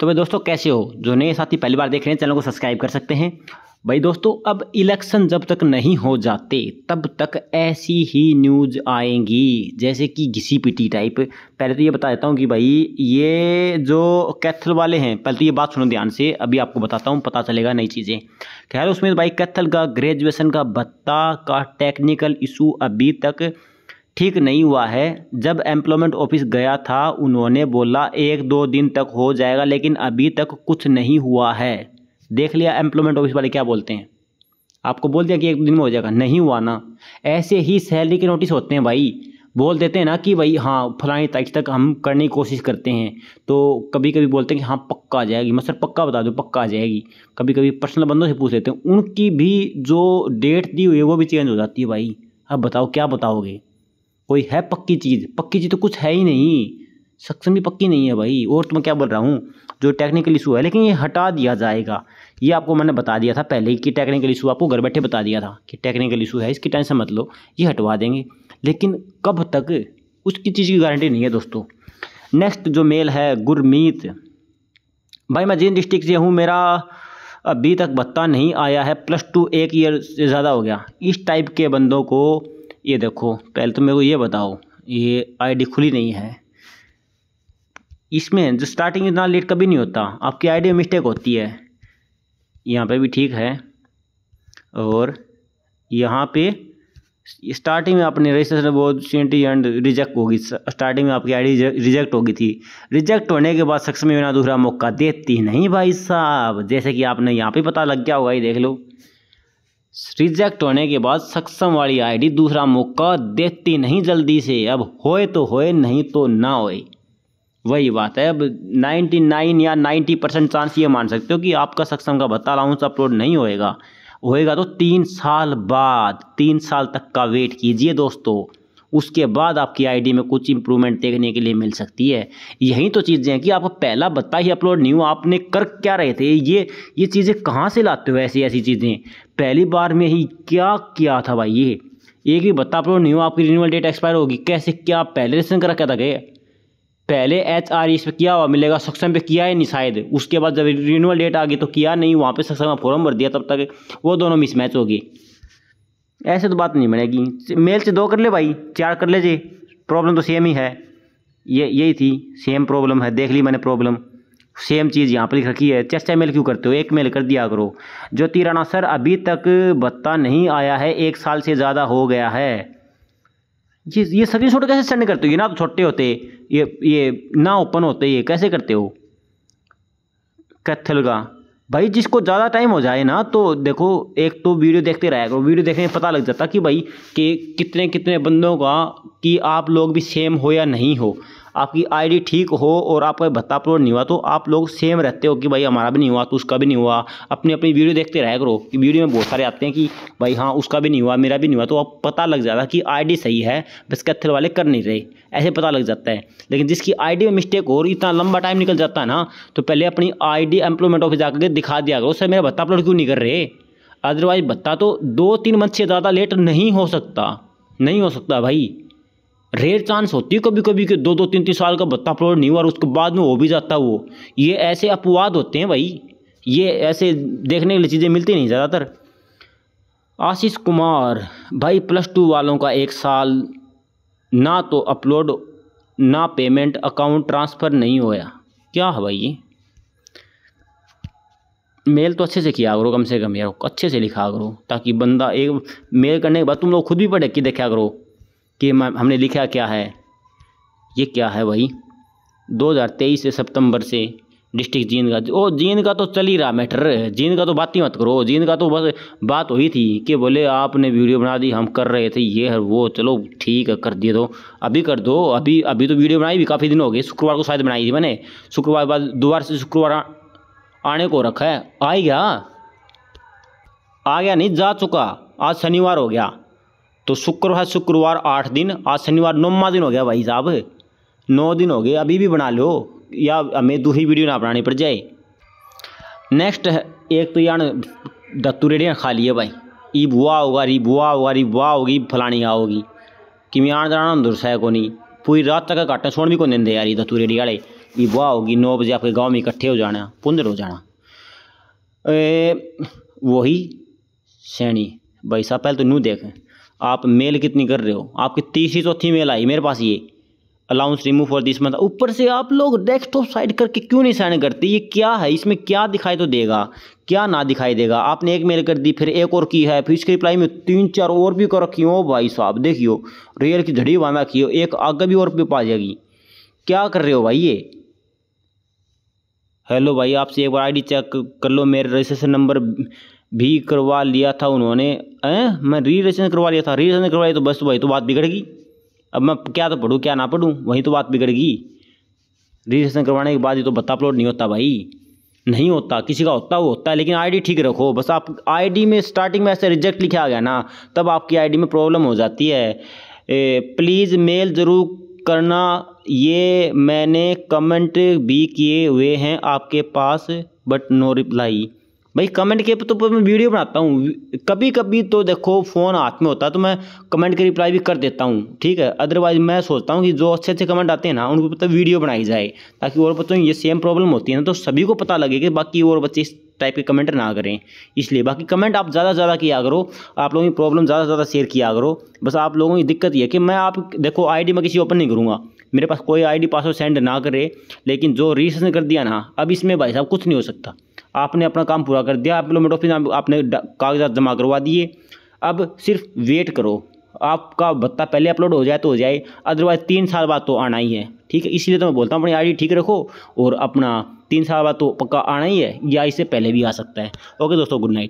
तो भाई दोस्तों कैसे हो, जो नए साथी पहली बार देख रहे हैं चैनल को सब्सक्राइब कर सकते हैं। भाई दोस्तों अब इलेक्शन जब तक नहीं हो जाते तब तक ऐसी ही न्यूज़ आएंगी जैसे कि घिसी पिटी टाइप। पहले तो ये बता देता हूँ कि भाई ये जो कैथल वाले हैं, पहले तो ये बात सुनो ध्यान से, अभी आपको बताता हूँ, पता चलेगा नई चीज़ें। खैर उसमें भाई कैथल का ग्रेजुएशन का भत्ता का टेक्निकल इशू अभी तक ठीक नहीं हुआ है। जब एम्प्लॉयमेंट ऑफिस गया था उन्होंने बोला 1-2 दिन तक हो जाएगा, लेकिन अभी तक कुछ नहीं हुआ है। देख लिया एम्प्लॉयमेंट ऑफिस वाले क्या बोलते हैं, आपको बोल दिया कि 1-2 दिन में हो जाएगा, नहीं हुआ ना। ऐसे ही सैलरी के नोटिस होते हैं भाई, बोल देते हैं ना कि भाई हाँ फलानी तारीख तक हम करने की कोशिश करते हैं, तो कभी कभी बोलते हैं कि हाँ पक्का आ जाएगी, मतलब पक्का बता दो पक्का आ जाएगी। कभी कभी पर्सनल बंदों से पूछ लेते हैं, उनकी भी जो डेट दी हुई है वो भी चेंज हो जाती है भाई। अब बताओ क्या बताओगे, कोई है पक्की चीज़? पक्की चीज़ तो कुछ है ही नहीं, सक्षम भी पक्की नहीं है भाई। और तो मैं क्या बोल रहा हूँ, जो टेक्निकल इशू है लेकिन ये हटा दिया जाएगा। ये आपको मैंने बता दिया था पहले कि टेक्निकल इशू, आपको घर बैठे बता दिया था कि टेक्निकल इशू है, इसकी टेंशन मत लो, ये हटवा देंगे। लेकिन कब तक उसकी चीज़ की गारंटी नहीं है दोस्तों। नेक्स्ट जो मेल है, गुरमीत भाई मैं जिन डिस्ट्रिक्ट से हूँ मेरा अभी तक भत्ता नहीं आया है, +2 एक ईयर से ज़्यादा हो गया। इस टाइप के बंदों को ये देखो, पहले तो मेरे को ये बताओ, ये आईडी खुली नहीं है, इसमें जो स्टार्टिंग इतना लेट कभी नहीं होता, आपकी आईडी में मिस्टेक होती है। यहाँ पे भी ठीक है, और यहाँ पे स्टार्टिंग में आपने रजिस्ट्रेशन अपॉर्चुनिटी एंड रिजेक्ट होगी, स्टार्टिंग में आपकी आईडी रिजेक्ट होगी थी, रिजेक्ट होने के बाद सक्षम बिना दूसरा मौका देती नहीं भाई साहब, जैसे कि आपने यहाँ पे पता लग गया होगा, ये देख लो, रिजेक्ट होने के बाद सक्षम वाली आईडी दूसरा मौका देती नहीं जल्दी से। अब होए तो होए, नहीं तो ना होए, वही बात है। अब 99 या 90% चांस ये मान सकते हो कि आपका सक्षम का भत्ता अलाउंस अपलोड नहीं होएगा, होएगा तो 3 साल बाद। 3 साल तक का वेट कीजिए दोस्तों, उसके बाद आपकी आईडी में कुछ इंप्रूवमेंट देखने के लिए मिल सकती है। यही तो चीज़ें हैं कि आपका पहला भत्ता ही अपलोड नहीं हुआ, आपने कर क्या रहे थे, ये चीज़ें कहाँ से लाते हो ऐसी ऐसी चीज़ें, पहली बार में ही क्या किया था भाई। ये एक भी भत्ता अपलोड नहीं हुआ, आपकी रिन्यूअल डेट एक्सपायर होगी कैसे, क्या पहले रजिस्ट्रेशन करा क्या था, गए पहले HRES पे किया हुआ मिलेगा, सक्षम पे किया ही नहीं शायद, उसके बाद जब रिन्यूअल डेट आ गई तो किया नहीं, वहाँ पर सक्षम का फॉर्म भर दिया, तब तक वो दोनों मिसमैच होगी। ऐसे तो बात नहीं बनेगी। मेल से 2 कर ले भाई, 4 कर ले जी, प्रॉब्लम तो सेम ही है, यही थी, सेम प्रॉब्लम है, देख ली मैंने प्रॉब्लम, सेम चीज़ यहाँ पर लिख रखी है। चेस्ट मेल क्यों करते हो, एक मेल कर दिया करो। ज्योति राणा सर अभी तक भत्ता नहीं आया है, 1 साल से ज़्यादा हो गया है। ये सभी छोटे कैसे सेंड करते हो, ये ना तो छोटे होते, ये ना ओपन होते, ये कैसे करते हो। कैथल का भाई जिसको ज़्यादा टाइम हो जाए ना, तो देखो एक तो वीडियो देखते रहेगा, वीडियो देखने में पता लग जाता कि भाई कि कितने कितने बंदों का, कि आप लोग भी सेम हो या नहीं हो, आपकी आईडी ठीक हो और आपका भत्ता अपलोड नहीं हुआ तो आप लोग सेम रहते हो कि भाई हमारा भी नहीं हुआ तो उसका भी नहीं हुआ। अपनी अपनी वीडियो देखते रह करो, कि वीडियो में बहुत सारे आते हैं कि भाई हाँ उसका भी नहीं हुआ मेरा भी नहीं हुआ, तो आप पता लग जाता कि आईडी सही है, बस कैथल वाले कर नहीं रहे, ऐसे पता लग जाता है। लेकिन जिसकी आईडी में मिस्टेक हो और इतना लंबा टाइम निकल जाता है ना, तो पहले अपनी आईडी एम्प्लॉयमेंट ऑफिस जाकर दिखा दिया करो, सर मेरा भत्ता अपलोड क्यों नहीं कर रहे, अदरवाइज भत्ता तो 2-3 मंथ से ज़्यादा लेट नहीं हो सकता, नहीं हो सकता भाई। रेयर चांस होती है कभी कभी कि 2-2, 3-3 साल का भत्ता अपलोड नहीं हुआ और उसके बाद में हो भी जाता वो। ये ऐसे अपवाद होते हैं भाई, ये ऐसे देखने के लिए चीज़ें मिलती नहीं ज़्यादातर। आशीष कुमार भाई +2 वालों का 1 साल ना तो अपलोड ना पेमेंट अकाउंट ट्रांसफ़र नहीं होया, क्या है भाई ये। मेल तो अच्छे से किया करो, कम से कम यार अच्छे से लिखा करो, ताकि बंदा एक मेल करने के बाद तुम लोग खुद भी पढ़ के देखा करो कि हमने लिखा क्या है। ये क्या है भाई, 2023 से सितंबर से डिस्ट्रिक्ट जींद का, ओ जींद का तो चल ही रहा मैटर, जींद का तो बात ही मत करो, जींद का तो बस बात हुई थी कि बोले आपने वीडियो बना दी, हम कर रहे थे ये है वो, चलो ठीक है कर दिए, दो अभी कर दो, अभी अभी तो वीडियो बनाई भी काफ़ी दिन हो गए, शुक्रवार को शायद बनाई थी मैंने, शुक्रवार बाद दोबारा से शुक्रवार आने को रखा है, आ गया नहीं जा चुका, आज शनिवार हो गया, तो शुक्रवार 8 दिन, आज शनिवार 9वां दिन हो गया भाई साहब, 9 दिन हो गए, अभी भी बना लो, या हमें दूसरी वीडियो ना बनानी पड़ जाए। नेक्स्ट है, एक तो यार दत्तूरेडियाँ खाली है भाई, ई बुआ होगा री बुआ होगा री बुआ होगी फलानी आओगी, कि मैं आना जाना दुरसा को नहीं, पूरी रात तक काटना छोड़ भी को दें यार दत्तूरेडिया वाले, ये वाह होगी 9 बजे आपके गांव में इकट्ठे हो जाना, पुंदर हो जाना। वही श्रेणी भाई साहब, पहले तो नू देखें आप मेल कितनी कर रहे हो, आपकी तीसरी चौथी मेल आई मेरे पास, ये allowance remove for this month. ऊपर से आप लोग डेस्कटॉप साइड करके क्यों नहीं साइन करते, ये क्या है, इसमें क्या दिखाई तो देगा क्या ना दिखाई देगा। आपने एक मेल कर दी, फिर एक और की है, फिर इसके रिप्लाई में 3-4 और भी कर रखी हो। भाई साहब देखियो रेल की झड़ी बांधा रखी हो, एक आगे भी और पा जाएगी। क्या कर रहे हो भाई ये? हेलो भाई, आपसे एक बार आईडी चेक कर लो, मेरे रजिस्ट्रेशन नंबर भी करवा लिया था उन्होंने। मैं रीरजिस्ट्रेशन करवा लिया था, रीरजिस्ट्रेशन करवाई तो बस भाई तो बात बिगड़ेगी। अब मैं क्या तो पढ़ूँ क्या ना पढ़ूँ, वही तो बात बिगड़ेगी। रजिस्ट्रेशन करवाने के बाद ये तो भत्ता अपलोड नहीं होता भाई, नहीं होता, किसी का होता वो होता है, लेकिन आईडी ठीक रखो। बस आप आईडी में स्टार्टिंग में ऐसे रिजेक्ट लिखा आ गया ना, तब आपकी आईडी में प्रॉब्लम हो जाती है। प्लीज़ मेल ज़रूर करना, ये मैंने कमेंट भी किए हुए हैं आपके पास, बट नो रिप्लाई। भाई कमेंट के तो मैं वीडियो बनाता हूँ, कभी कभी तो देखो फ़ोन हाथ में होता है तो मैं कमेंट के रिप्लाई भी कर देता हूँ, ठीक है। अदरवाइज मैं सोचता हूँ कि जो अच्छे अच्छे कमेंट आते हैं ना, उनको पता वीडियो बनाई जाए, ताकि और बच्चों ये सेम प्रॉब्लम होती है ना तो सभी को पता लगे कि बाकी और बच्चे इस टाइप के कमेंट ना करें। इसलिए बाकी कमेंट आप ज़्यादा से ज़्यादा किया करो, आप लोगों की प्रॉब्लम ज़्यादा से ज़्यादा शेयर किया करो। बस आप लोगों की दिक्कत यह है कि मैं आप देखो आईडी में किसी ओपन नहीं करूँगा, मेरे पास कोई आईडी पासवर्ड सेंड ना करे, लेकिन जो रजिस्ट्रेशन कर दिया ना, अब इसमें भाई साहब कुछ नहीं हो सकता। आपने अपना काम पूरा कर दिया, आप लोग ऑफिस आपने कागजात जमा करवा दिए, अब सिर्फ वेट करो आपका भत्ता पहले अपलोड हो जाए तो हो जाए, अदरवाइज 3 साल बाद तो आना ही है, ठीक है। इसीलिए तो मैं बोलता हूँ अपनी आईडी ठीक रखो, और अपना 3 साल बाद तो पक्का आना ही है, या इससे पहले भी आ सकता है। ओके दोस्तों, गुड नाइट।